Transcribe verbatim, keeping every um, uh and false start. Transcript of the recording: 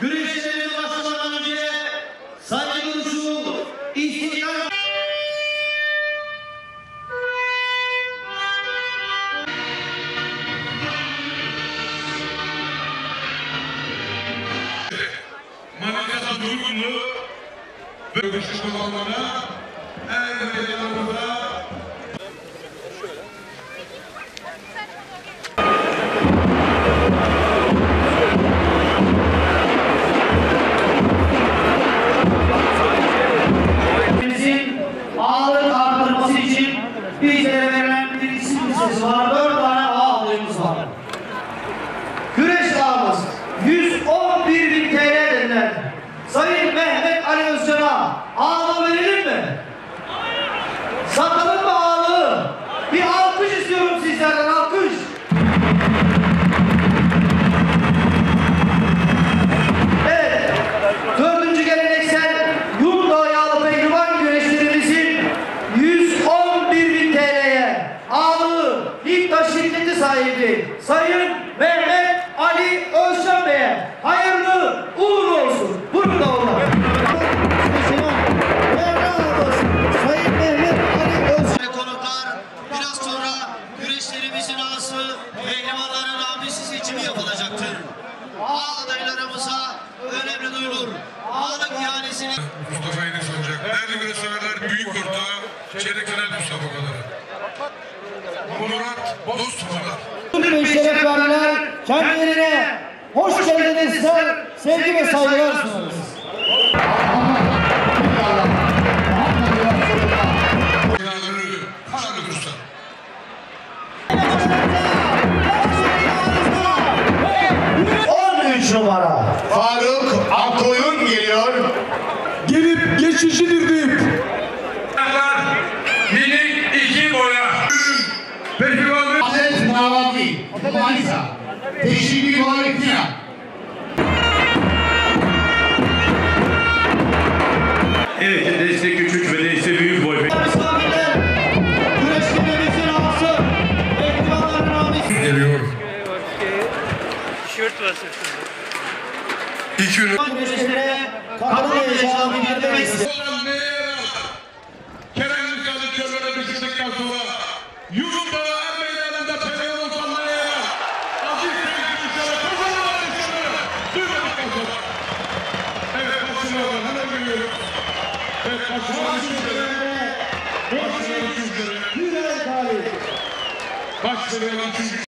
Güreşlerimiz başlamadan önce saygı duruşu istihdam. Manakasa durgunluğu ve görüşüş kurallarına en önemli yanımızda bizlere verilen bir isim listesi var. Dört tane A adayımız var. Güreş ağımız yüz on bir bin T L dediler. Sayın Mehmet Ali Özcan'a ağla verelim mi? Hayır. Satalım mı ağlığı? Bir alkış istiyorum sizlerden, alkış. Evet. Dördüncü geleneksel Yurdağ Yağlı Pehlivan güreşlerimizin yüz on bir bin T L'ye ağlığı İptaş şirketi sahibi Sayın Mehmet Ali Özcan Bey'e hayırlı uğurlu olsun. Burada olan Sayın Mehmet Ali Özcan. Konuklar, biraz sonra güreşlerimizin ağası pehlivanların abisi seçimi yapılacaktır. Ağ adaylarımıza önemli duyulur. Ağlık ihalesini Mustafa Enes olacak. Derli Güneş severler büyük ortağı Çelik Fener Püsa Murat Boztufalar. Bugün şeref verenler kendilerine hoş geldiniz, sevgi ve saygılar sunarız. on üç numara Faruk Akoyun geliyor. Gelip geçişidir deyip minik iki boya Pehlivan Hazret Navavi Alisa Teşrik Muharekina. Evet, destek küçük ve destek büyük boy. Misafirler, güreşlerimizin ağası Pehlivanların abisi geliyor. Şört basıyorsun. İki ünlü güreşlere katılacağımı bildirmek istedim. Başka bir